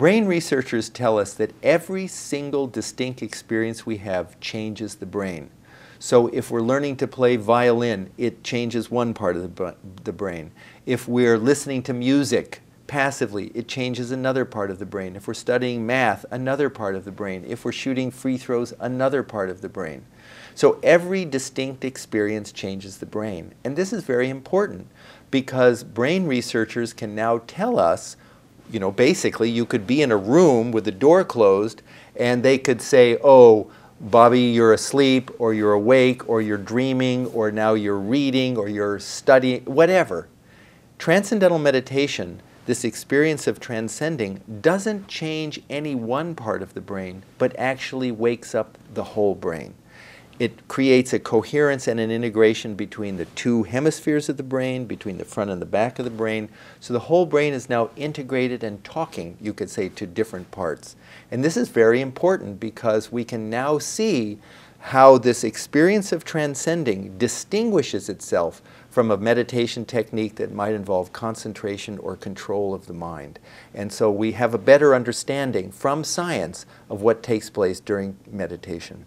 Brain researchers tell us that every single distinct experience we have changes the brain. So if we're learning to play violin, it changes one part of the brain. If we're listening to music passively, it changes another part of the brain. If we're studying math, another part of the brain. If we're shooting free throws, another part of the brain. So every distinct experience changes the brain. And this is very important because brain researchers can now tell us, you know, basically you could be in a room with the door closed and they could say, oh, Bobby, you're asleep, or you're awake, or you're dreaming, or now you're reading, or you're studying, whatever. Transcendental meditation, this experience of transcending, doesn't change any one part of the brain, but actually wakes up the whole brain. It creates a coherence and an integration between the two hemispheres of the brain, between the front and the back of the brain. So the whole brain is now integrated and talking, you could say, to different parts. And this is very important because we can now see how this experience of transcending distinguishes itself from a meditation technique that might involve concentration or control of the mind. And so we have a better understanding from science of what takes place during meditation.